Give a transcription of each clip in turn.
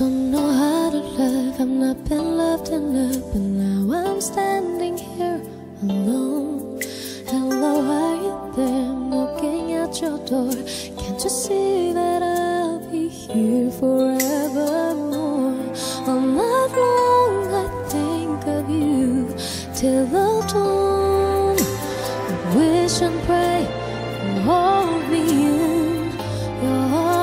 don't know how to love. I've not been loved enough, but now I'm standing here alone. Hello, are you there? I'm knocking at your door. Can't you see that I'll be here forevermore? All night long I think of you till the dawn. I wish and pray and hold me in your heart.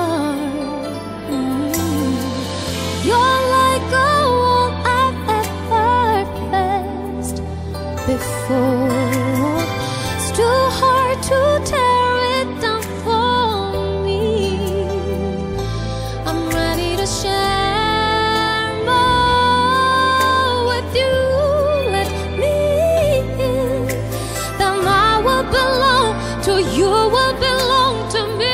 It's too hard to tear it down for me. I'm ready to share more with you. Let me in. Then I will belong to you, will belong to me.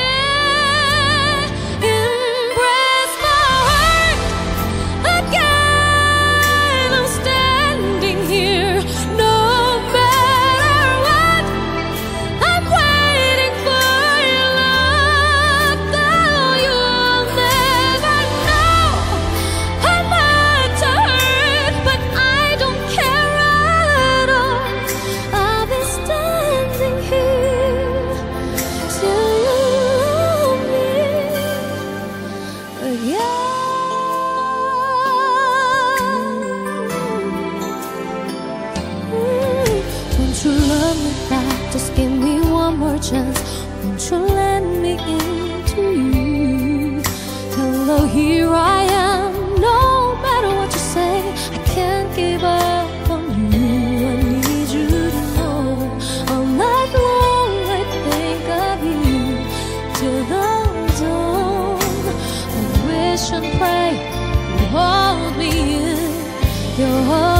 Won't you love me back? Just give me one more chance. Won't you let me into you? Hello, here I am. No matter what you say, I can't give up on you. I need you to know. All night long I think of you till the dawn. I wish and pray you hold me in your heart.